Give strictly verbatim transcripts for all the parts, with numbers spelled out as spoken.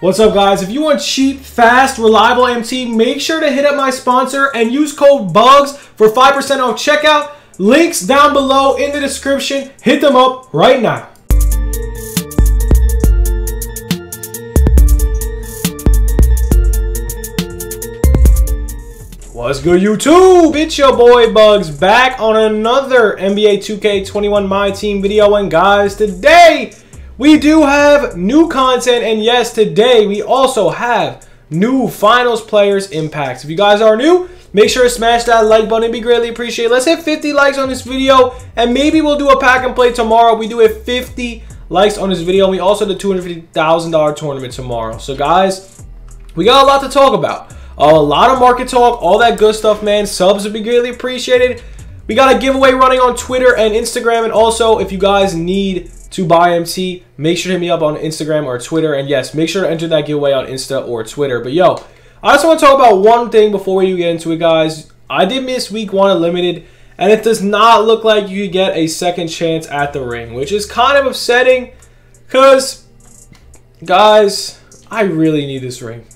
What's up, guys? If you want cheap, fast, reliable M T, make sure to hit up my sponsor and use code BUGS for five percent off checkout. Links down below in the description. Hit them up right now. What's good, YouTube? It's your boy Bugs back on another N B A two K twenty-one My Team video. And guys, today we do have new content, and yes, today we also have new finals players impacts. If you guys are new, make sure to smash that like button. It'd be greatly appreciated. Let's hit fifty likes on this video, and maybe we'll do a pack and play tomorrow. We do hit fifty likes on this video, and we also do two hundred fifty thousand dollar tournament tomorrow. So guys, we got a lot to talk about. Uh, a lot of market talk, all that good stuff, man. Subs would be greatly appreciated. We got a giveaway running on Twitter and Instagram, and also if you guys need to buy M T, make sure to hit me up on Instagram or Twitter. And yes, make sure to enter that giveaway on Insta or Twitter. But yo, I just want to talk about one thing before we get into it, guys. I did miss week one unlimited, and it does not look like you get a second chance at the ring, which is kind of upsetting because, guys, I really need this ring.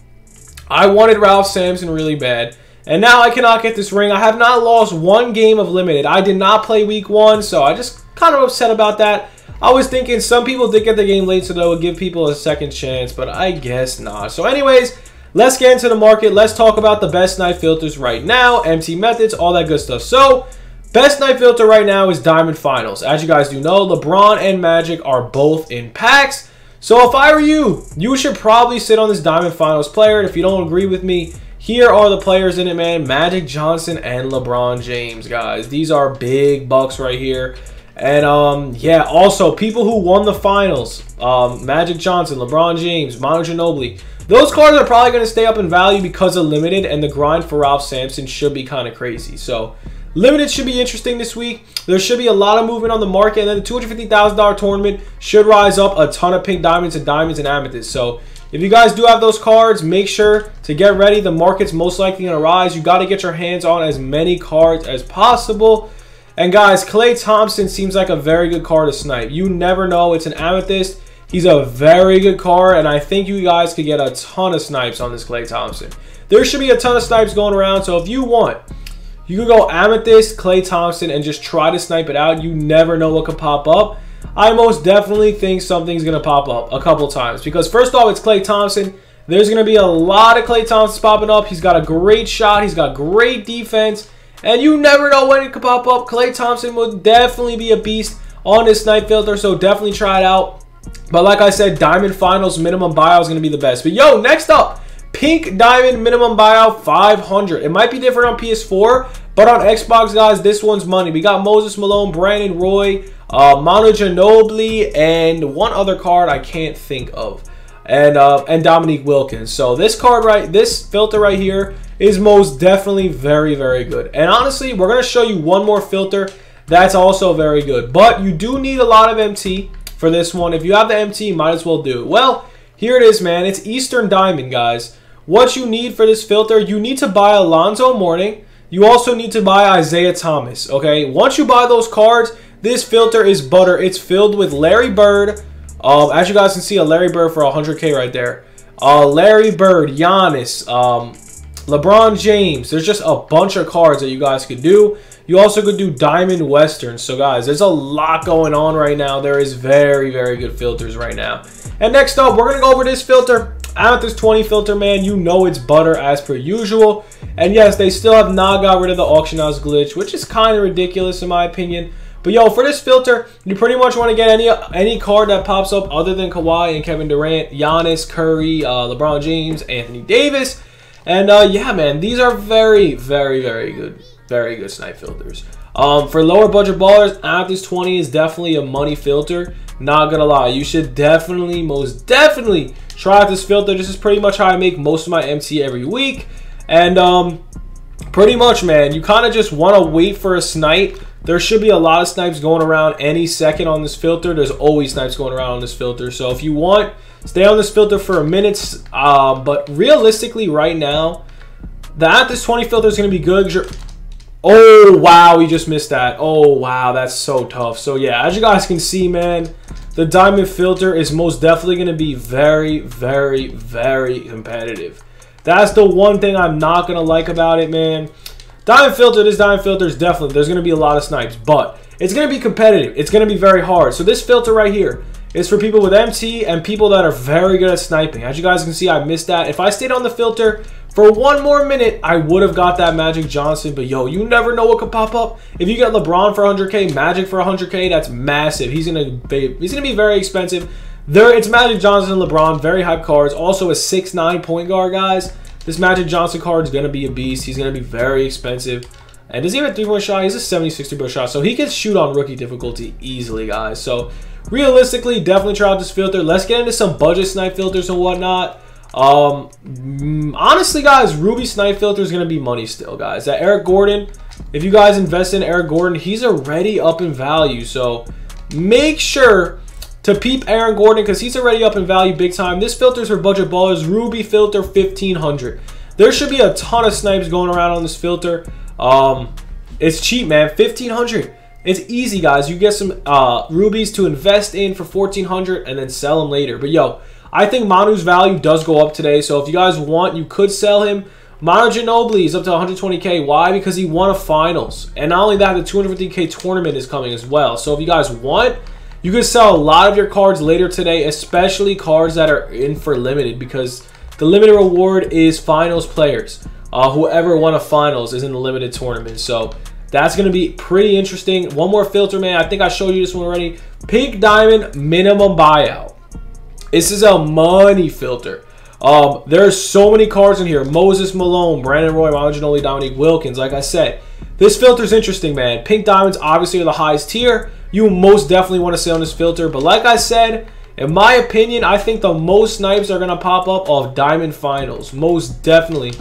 I wanted Ralph Sampson really bad, and now I cannot get this ring. I have not lost one game of limited. I did not play week one, so I just kind of upset about that. I was thinking some people did get the game late, so that would give people a second chance, but I guess not. So anyways, let's get into the market. Let's talk about the best night filters right now, M T methods, all that good stuff. So best night filter right now is Diamond Finals. As you guys do know, LeBron and Magic are both in packs. So if I were you, you should probably sit on this Diamond Finals player. And if you don't agree with me, here are the players in it, man. Magic Johnson and LeBron James, guys. These are big bucks right here. And um, yeah, also people who won the finals, um, Magic Johnson, LeBron James, Manu Ginobili. Those cards are probably going to stay up in value because of limited, and the grind for Ralph Sampson should be kind of crazy. So limited should be interesting this week. There should be a lot of movement on the market, and then the two hundred fifty thousand dollar tournament should rise up a ton of pink diamonds and diamonds and amethysts. So if you guys do have those cards, make sure to get ready. The market's most likely going to rise. You got to get your hands on as many cards as possible. And guys, Klay Thompson seems like a very good card to snipe. You never know. It's an amethyst. He's a very good card, and I think you guys could get a ton of snipes on this Klay Thompson. There should be a ton of snipes going around, so if you want, you can go Amethyst, Klay Thompson, and just try to snipe it out. You never know what could pop up. I most definitely think something's going to pop up a couple times because, first off, it's Klay Thompson. There's going to be a lot of Klay Thompsons popping up. He's got a great shot. He's got great defense, and you never know when it could pop up. Klay Thompson will definitely be a beast on this snipe filter, so definitely try it out. But like I said, Diamond Finals minimum buyout is going to be the best. But yo, next up, Pink Diamond minimum buyout five hundred. It might be different on P S four, but on Xbox, guys, this one's money. We got Moses Malone, Brandon Roy, uh, Manu Ginobili, and one other card I can't think of, and uh, and Dominique Wilkins. So this card right, this filter right here is most definitely very, very good. And honestly, we're going to show you one more filter that's also very good. But you do need a lot of M T. For this one, if you have the M T, you might as well do it. Well, here it is, man. It's Eastern Diamond, guys. What you need for this filter, you need to buy Alonzo Mourning. You also need to buy Isaiah Thomas, okay? Once you buy those cards, this filter is butter. It's filled with Larry Bird. Um, as you guys can see, a Larry Bird for one hundred K right there. Uh, Larry Bird, Giannis, um, LeBron James. There's just a bunch of cards that you guys could do. You also could do Diamond Western. So guys, there's a lot going on right now. There is very, very good filters right now. And next up, we're going to go over this filter, Amethyst twenty filter, man. You know it's butter as per usual. And yes, they still have not got rid of the auction house glitch, which is kind of ridiculous in my opinion. But yo, for this filter, you pretty much want to get any any card that pops up other than Kawhi and Kevin Durant, Giannis, Curry, uh, LeBron James, Anthony Davis. And uh, yeah, man, these are very, very, very good. Very good snipe filters. Um, for lower budget ballers, Amethyst twenty is definitely a money filter. Not gonna lie, you should definitely, most definitely try out this filter. This is pretty much how I make most of my M T every week. And um, pretty much, man, you kind of just want to wait for a snipe. There should be a lot of snipes going around any second on this filter. There's always snipes going around on this filter. So if you want, stay on this filter for a minute. Uh, but realistically, right now, the Amethyst twenty filter is gonna be good because you're oh wow, we just missed that. Oh wow, that's so tough. So yeah, as you guys can see, man, the diamond filter is most definitely going to be very, very, very competitive. That's the one thing I'm not going to like about it, man. Diamond filter, this diamond filter is definitely, there's going to be a lot of snipes, but it's going to be competitive. It's going to be very hard. So this filter right here is for people with M T and people that are very good at sniping. As you guys can see, I missed that. If I stayed on the filter for one more minute, I would have got that Magic Johnson. But yo, you never know what could pop up. If you get LeBron for one hundred K, Magic for one hundred K, that's massive. He's going to be, he's going to be very expensive. There, it's Magic Johnson and LeBron, very hype cards. Also a six nine point guard, guys. This Magic Johnson card is going to be a beast. He's going to be very expensive. And does he have a three-point shot? He's a seventy-six three-point shot. So he can shoot on rookie difficulty easily, guys. So realistically, definitely try out this filter. Let's get into some budget snipe filters and whatnot. Um, honestly, guys, Ruby snipe filter is going to be money still, guys. That Eric Gordon, if you guys invest in Eric Gordon, he's already up in value. So make sure to peep Aaron Gordon because he's already up in value big time. This filter's for budget ballers. Ruby filter fifteen hundred. There should be a ton of snipes going around on this filter. Um, it's cheap, man. fifteen hundred. It's easy, guys. You get some uh, rubies to invest in for fourteen hundred and then sell them later. But yo, I think Manu's value does go up today. So if you guys want, you could sell him. Manu Ginobili is up to one hundred twenty K. Why? Because he won a finals. And not only that, the two hundred fifty K tournament is coming as well. So if you guys want, you could sell a lot of your cards later today, especially cards that are in for limited, because the limited reward is finals players. Uh, whoever won a finals is in the limited tournament. So that's going to be pretty interesting. One more filter, man. I think I showed you this one already. Pink Diamond minimum buyout. This is a money filter. Um, there are so many cards in here. Moses Malone, Brandon Roy, Manu Ginobili, Dominique Wilkins. Like I said, this filter is interesting, man. Pink Diamonds obviously are the highest tier. You most definitely want to stay on this filter. But like I said, in my opinion, I think the most snipes are going to pop up off Diamond Finals. Most definitely.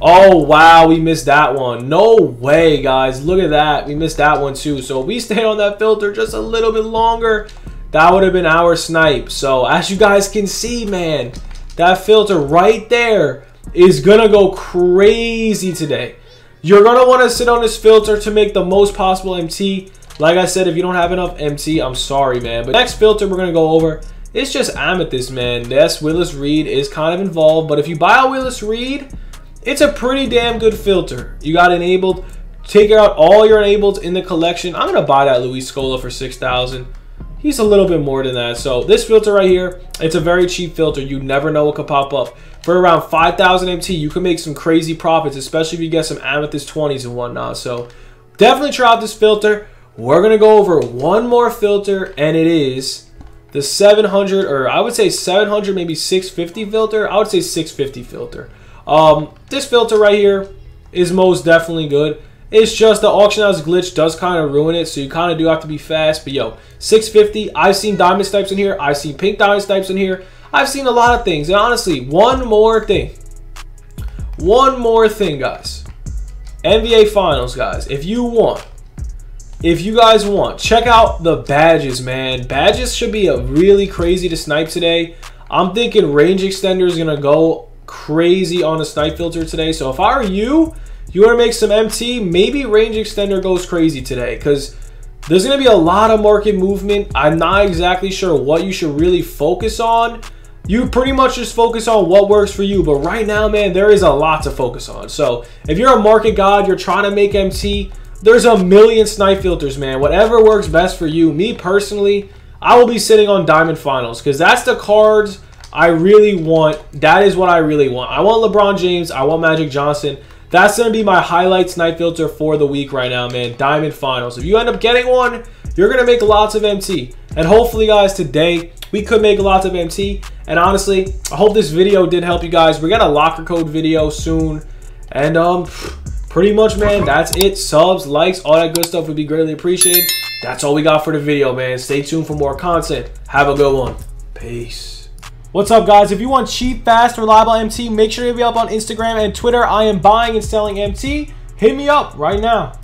Oh, wow. We missed that one. No way, guys. Look at that. We missed that one, too. So if we stayed on that filter just a little bit longer, that would have been our snipe. So as you guys can see, man, that filter right there is going to go crazy today. You're going to want to sit on this filter to make the most possible M T. Like I said, if you don't have enough M T, I'm sorry, man. But next filter we're going to go over is just Amethyst, man. Yes, Willis Reed is kind of involved. But if you buy a Willis Reed, it's a pretty damn good filter. You got enabled. Take out all your enabled in the collection. I'm going to buy that Luis Scola for six thousand dollars. He's a little bit more than that. So this filter right here, it's a very cheap filter. You never know what could pop up. For around five thousand M T, you can make some crazy profits, especially if you get some Amethyst twenties and whatnot. So definitely try out this filter. We're going to go over one more filter, and it is the seven hundred, or I would say seven hundred, maybe six fifty filter. I would say six fifty filter. Um, this filter right here is most definitely good. It's just the auction house glitch does kind of ruin it, so you kind of do have to be fast. But yo, six fifty, I've seen diamond snipes in here. I've seen pink diamond snipes in here. I've seen a lot of things. And honestly, one more thing. One more thing, guys. N B A Finals, guys. If you want... If you guys want, check out the badges, man. Badges should be a really crazy to snipe today. I'm thinking range extender is going to go crazy on a snipe filter today. So if I were you, you want to make some M T, maybe range extender goes crazy today because there's going to be a lot of market movement. I'm not exactly sure what you should really focus on. You pretty much just focus on what works for you. But right now, man, there is a lot to focus on. So if you're a market god, you're trying to make M T, there's a million snipe filters, man. Whatever works best for you. Me personally, I will be sitting on Diamond Finals because that's the cards I really want. That is what I really want. I want LeBron James. I want Magic Johnson. That's going to be my highlight snipe filter for the week right now, man. Diamond Finals. If you end up getting one, you're going to make lots of M T. And hopefully, guys, today we could make lots of M T. And honestly, I hope this video did help you guys. We got a locker code video soon. And, um... pretty much, man, that's it. Subs, likes, all that good stuff would be greatly appreciated. That's all we got for the video, man. Stay tuned for more content. Have a good one. Peace. What's up, guys? If you want cheap, fast, reliable M T, make sure you be up on Instagram and Twitter. I am buying and selling M T. Hit me up right now.